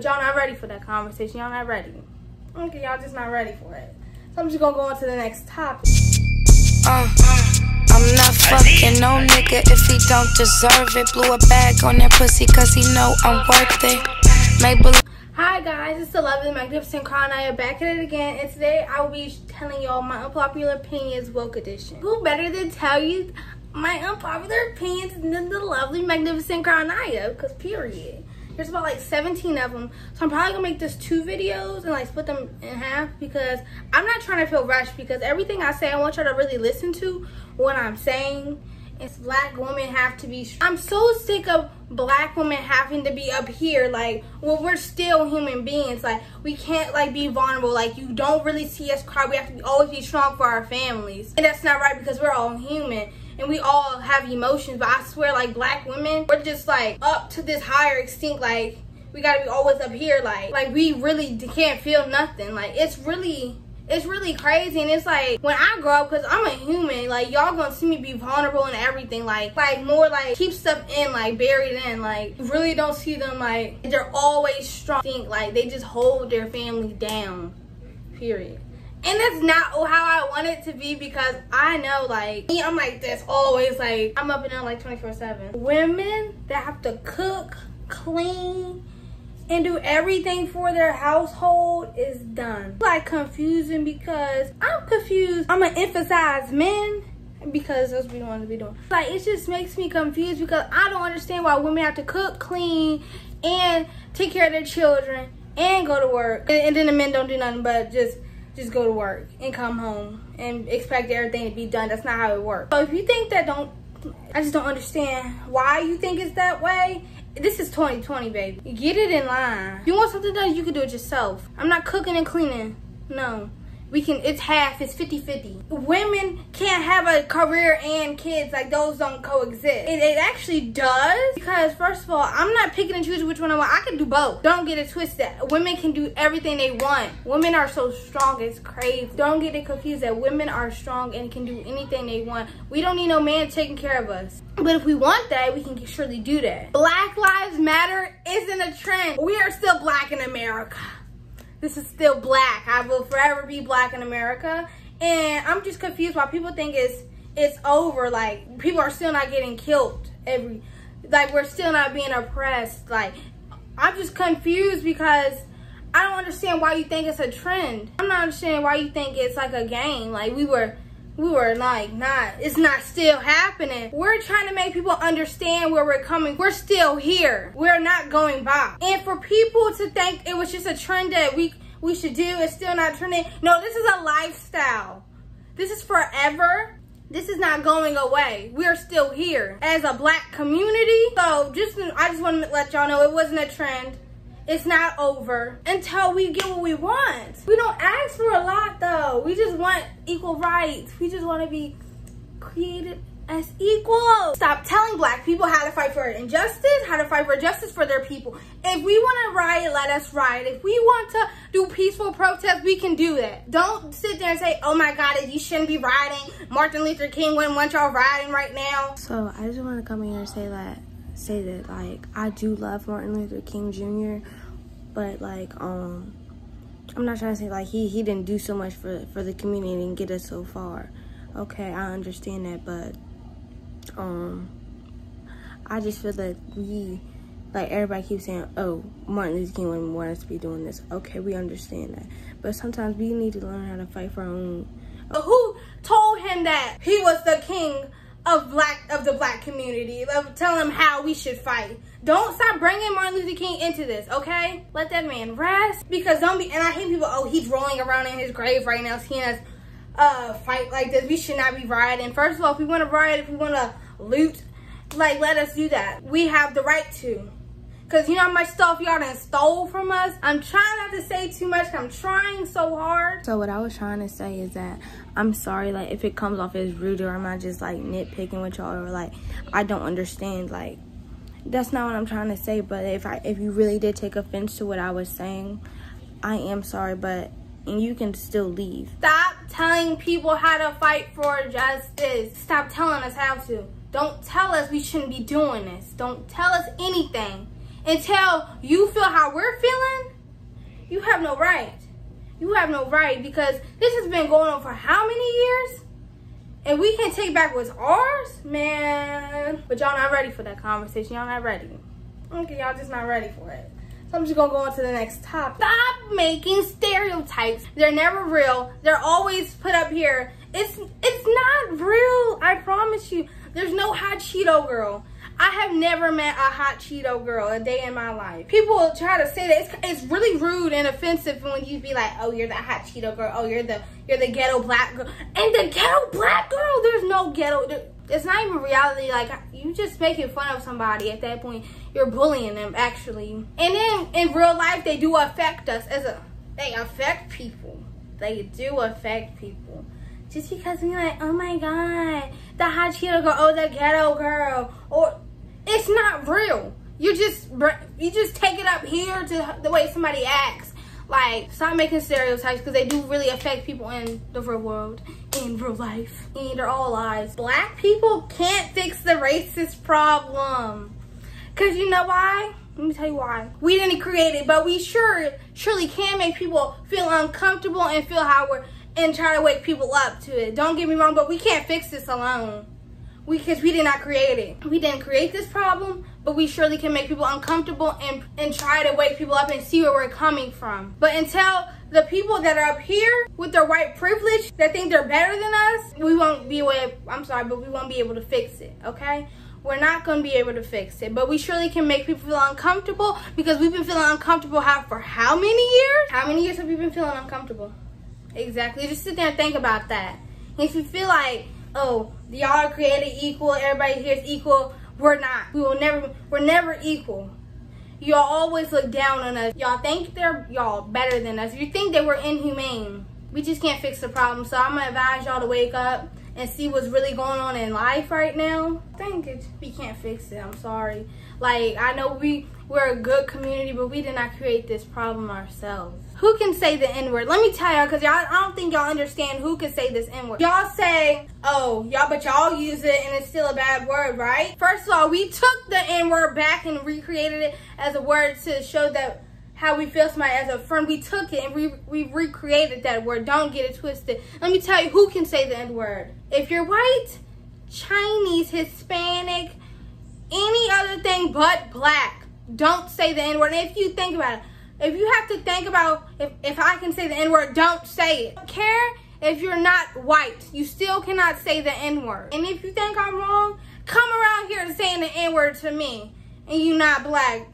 But y'all not ready for that conversation. Y'all not ready. Okay, y'all just not ready for it. So I'm just gonna go on to the next topic. I'm not fucking no nigga if he don't deserve it. Blew a bag on that pussy cause he know I'm worth it. Hi guys, it's the lovely Magnificent JaNya back at it again, and today I will be telling y'all my unpopular opinions woke edition. Who better than tell you my unpopular opinions than the lovely Magnificent JaNya, because period. There's about like 17 of them, so I'm probably gonna make this 2 videos and like split them in half, because I'm not trying to feel rushed, because everything I say I want y'all to really listen to what I'm saying. It's black women have to be I'm so sick of black women having to be up here like, well, we're still human beings, like we can't like be vulnerable, like you don't really see us cry, we have to be, always be strong for our families, and that's not right because we're all human and we all have emotions. But I swear, like, black women, we're just like up to this higher extinct, like we gotta be always up here, like we really can't feel nothing. Like it's really crazy. And it's like, when I grow up, because I'm a human, like y'all gonna see me be vulnerable and everything, like more like keep stuff in, like buried in, like really don't see them, like they're always strong, like they just hold their family down, period. And that's not how I want it to be, because I know, like, me, I'm like this always, like I'm up and down like 24/7. Women that have to cook, clean, and do everything for their household is done. Like, confusing, because I'm confused. I'm gonna emphasize men, because that's what we want to be doing. Like, it just makes me confused, because I don't understand why women have to cook, clean, and take care of their children and go to work, and then the men don't do nothing but just go to work and come home and expect everything to be done. That's not how it works. So if you think that, I just don't understand why you think it's that way. This is 2020, baby. Get it in line. If you want something done, you can do it yourself. I'm not cooking and cleaning. No. We can, it's half, it's 50-50. Women can't have a career and kids, like those don't coexist. It actually does, because first of all, I'm not picking and choosing which one I want. I can do both. Don't get it twisted. Women can do everything they want. Women are so strong, it's crazy. Don't get it confused that women are strong and can do anything they want. We don't need no man taking care of us. But if we want that, we can surely do that. Black Lives Matter isn't a trend. We are still black in America. This is still black. I will forever be black in America. And I'm just confused why people think it's over. Like, people are still not getting killed. Like, we're still not being oppressed. Like, I'm just confused, because I don't understand why you think it's a trend. I'm not understanding why you think it's like a game. Like, we were like, not, it's not still happening. We're trying to make people understand where we're coming. We're still here. We're not going by. And for people to think it was just a trend that we should do, it's still not trending. No, this is a lifestyle. This is forever. This is not going away. We are still here as a black community. So I just want to let y'all know it wasn't a trend. It's not over until we get what we want. We don't ask for a lot, though. We just want equal rights. We just want to be created as equal. Stop telling black people how to fight for injustice, how to fight for justice for their people. If we want to riot, let us riot. If we want to do peaceful protests, we can do that. Don't sit there and say, oh my God, you shouldn't be rioting. Martin Luther King wouldn't want y'all rioting right now. So I just want to come in here and say that like, I do love Martin Luther King Jr, but like I'm not trying to say like he didn't do so much for the community and get us so far. Okay, I understand that, but I just feel that everybody keeps saying, oh, Martin Luther King wouldn't want us to be doing this. Okay, we understand that, but sometimes we need to learn how to fight for our own. But who told him that he was the king of the black community? Tell him how we should fight. Don't stop bringing Martin Luther King into this, okay? Let that man rest, because don't be, and I hate people, oh, he's rolling around in his grave right now seeing us fight like this. We should not be rioting. First of all, if we want to riot, if we want to loot, like, let us do that. We have the right to, because you know how much stuff y'all done stole from us. I'm trying not to say too much, I'm trying so hard. So what I was trying to say is that I'm sorry, like, if it comes off as rude, or am I just like nitpicking with y'all, or like I don't understand, like that's not what I'm trying to say. But if you really did take offense to what I was saying, I am sorry, but and you can still leave. Stop telling people how to fight for justice. Stop telling us how to. Don't tell us we shouldn't be doing this. Don't tell us anything. Until you feel how we're feeling, you have no right. You have no right, because this has been going on for how many years? And we can't take back what's ours? Man. But y'all not ready for that conversation. Y'all not ready. Okay, y'all just not ready for it. So I'm just gonna go on to the next topic. Stop making stereotypes. They're never real. They're always put up here. It's not real, I promise you. There's no hot Cheeto girl. I have never met a hot Cheeto girl a day in my life. People try to say that it's really rude and offensive when you be like, oh, you're the hot Cheeto girl. Oh, you're the ghetto black girl. And the ghetto black girl, there's no ghetto. It's not even reality. Like, you just making fun of somebody at that point. You're bullying them, actually. And then in real life, they do affect us. They affect people. They do affect people. Just because we're like, oh my God, the hot Cheeto girl, oh, the ghetto girl, or it's not real. You just take it up here to the way somebody acts. Like, stop making stereotypes, because they do really affect people in the real world, in real life, and they're all lies. Black people can't fix the racist problem. Because you know why? Let me tell you why. We didn't create it, but we surely can make people feel uncomfortable and feel how we're, and try to wake people up to it. Don't get me wrong, but we can't fix this alone. Because we did not create it. We didn't create this problem, but we surely can make people uncomfortable and try to wake people up and see where we're coming from. But until the people that are up here with their white privilege that think they're better than us, we won't be able, I'm sorry, but we won't be able to fix it, okay? We're not gonna be able to fix it, but we surely can make people feel uncomfortable, because we've been feeling uncomfortable for how many years? How many years have we been feeling uncomfortable? Exactly. Just sit there and think about that. If you feel like, oh, y'all are created equal, everybody here is equal, we're not. We're never equal. Y'all always look down on us. Y'all think y'all better than us. You think that we're inhumane. We just can't fix the problem. So I'm gonna advise y'all to wake up and see what's really going on in life right now. I think we can't fix it, I'm sorry. Like, I know we're a good community, but we did not create this problem ourselves. Who can say the N-word? Let me tell y'all, because y'all, I don't think y'all understand who can say this N-word. Y'all say, oh, y'all, but y'all use it and it's still a bad word, right? First of all, we took the N-word back and recreated it as a word to show that how we feel somebody as a friend. We took it and we recreated that word. Don't get it twisted. Let me tell you who can say the N-word. If you're white, Chinese, Hispanic, any other thing but black, don't say the N-word. And if you think about it, if you have to think about if I can say the N-word, don't say it. Don't care if you're not white. You still cannot say the N-word. And if you think I'm wrong, come around here saying the N-word to me and you not black.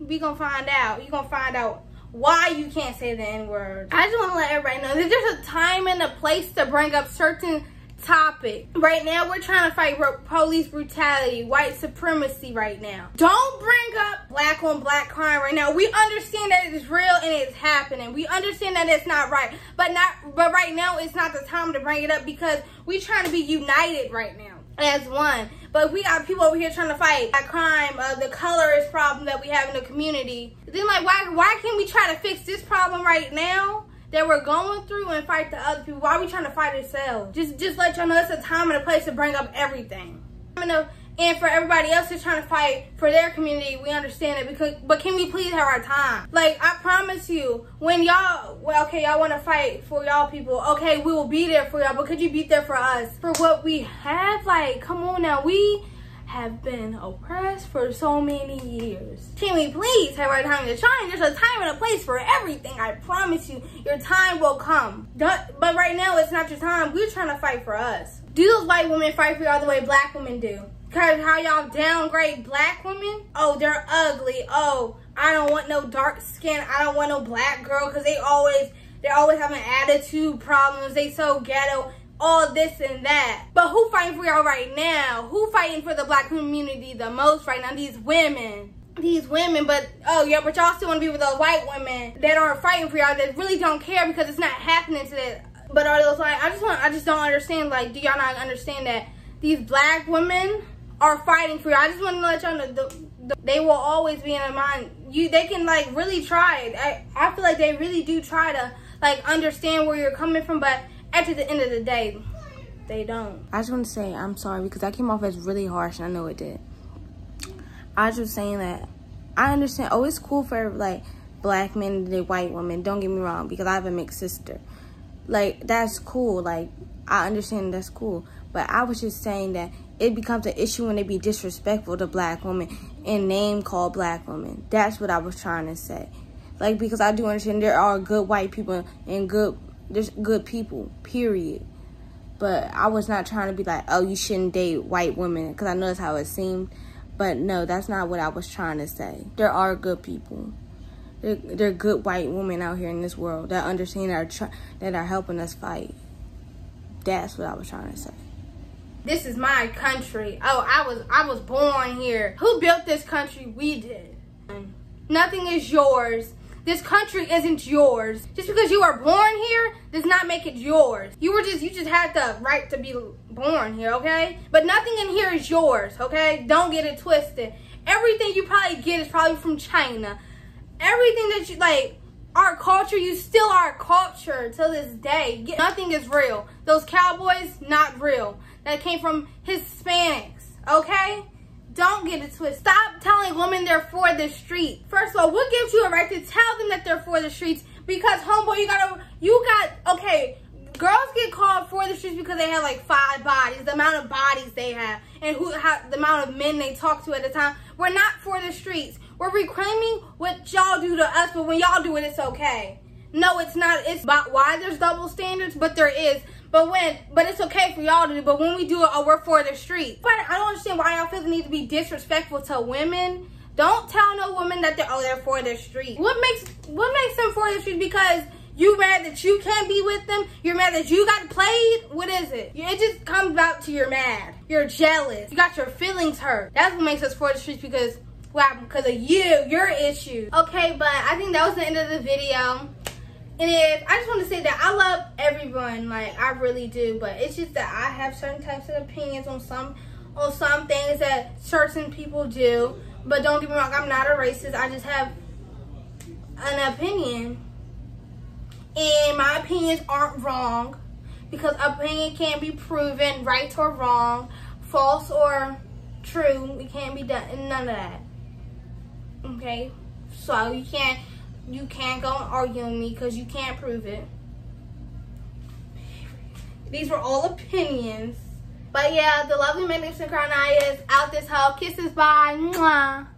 We gonna find out. You're gonna find out why you can't say the N-word. I just wanna let everybody know that there's a time and a place to bring up certain topic. Right now, we're trying to fight police brutality, white supremacy right now. Don't bring up black on black crime right now. We understand that it's real and it's happening. We understand that it's not right, but right now it's not the time to bring it up, because we're trying to be united right now as one. But we got people over here trying to fight that crime, the colorist problem that we have in the community. Then, like, why can't we try to fix this problem right now that we're going through and fight the other people? Why are we trying to fight ourselves? Just let y'all know it's a time and a place to bring up everything. And for everybody else who's trying to fight for their community, we understand it, but can we please have our time? Like, I promise you, when y'all, well, okay, y'all want to fight for y'all people, okay, we will be there for y'all, but could you be there for us? For what we have? Like, come on now, we have been oppressed for so many years. Can we please have our time to shine? There's a time and a place for everything, I promise you. Your time will come. But right now, it's not your time. We're trying to fight for us. Do those white women fight for y'all the way black women do? Because how y'all downgrade black women? Oh, they're ugly. Oh, I don't want no dark skin. I don't want no black girl, because they always have an attitude problems. They so ghetto, all this and that. But who fighting for y'all right now? Who fighting for the black community the most right now? These women. These women, but oh yeah, but y'all still want to be with those white women that aren't fighting for y'all, that really don't care because it's not happening to them. But are those like, I just don't understand. Like, do y'all not understand that these black women are fighting for you? I just want to let y'all know they will always be in their mind. They can, like, really try it. I feel like they really do try to, like, understand where you're coming from, but at the end of the day, they don't. I just want to say I'm sorry, because I came off as really harsh, and I know it did. I was just saying that I understand. Oh, it's cool for, like, black men than a white woman. Don't get me wrong, because I have a mixed sister. Like, that's cool. Like, I understand that's cool. But I was just saying that it becomes an issue when they be disrespectful to black women and name-call black women. That's what I was trying to say. Like, because I do understand there are good white people and there's good people, period. But I was not trying to be like, oh, you shouldn't date white women, because I know that's how it seemed. But no, that's not what I was trying to say. There are good people. There are good white women out here in this world that understand, that are helping us fight. That's what I was trying to say. This is my country. Oh, I was born here. Who built this country? We did. Nothing is yours. This country isn't yours. Just because you were born here does not make it yours. You just had the right to be born here, okay? But nothing in here is yours, okay? Don't get it twisted. Everything you probably get is probably from China. Everything that you, like, our culture, you still our culture till this day. Nothing is real. Those cowboys, not real. That came from Hispanics, okay? Don't get it twisted. Stop telling women they're for the street. First of all, what gives you a right to tell them that they're for the streets? Because, homeboy, okay, girls get called for the streets because they have like 5 bodies, the amount of bodies they have, and the amount of men they talk to at the time. We're not for the streets. We're reclaiming what y'all do to us, but when y'all do it, it's okay. No, it's not. It's about why there's double standards, but there is. But it's okay for y'all to do, but when we do it, oh, we're for the streets. But I don't understand why y'all feel the need to be disrespectful to women. Don't tell no woman that they're for the streets. What makes them for the streets? Because you mad that you can't be with them? You're mad that you got played? What is it? It just comes out to you're mad. You're jealous. You got your feelings hurt. That's what makes us for the streets, because what happened? Because of you, your issues. Okay, but I think that was the end of the video. And I just want to say that I love everyone, like, I really do, but it's just that I have certain types of opinions on some things that certain people do. But don't get me wrong, I'm not a racist. I just have an opinion, and my opinions aren't wrong, because opinion can't be proven right or wrong, false or true. It can't be done, none of that, okay? So you can't go and argue with me, because you can't prove it. These were all opinions. But yeah, the lovely Magnificent JaNya is out this hoe. Kisses, bye. Mwah.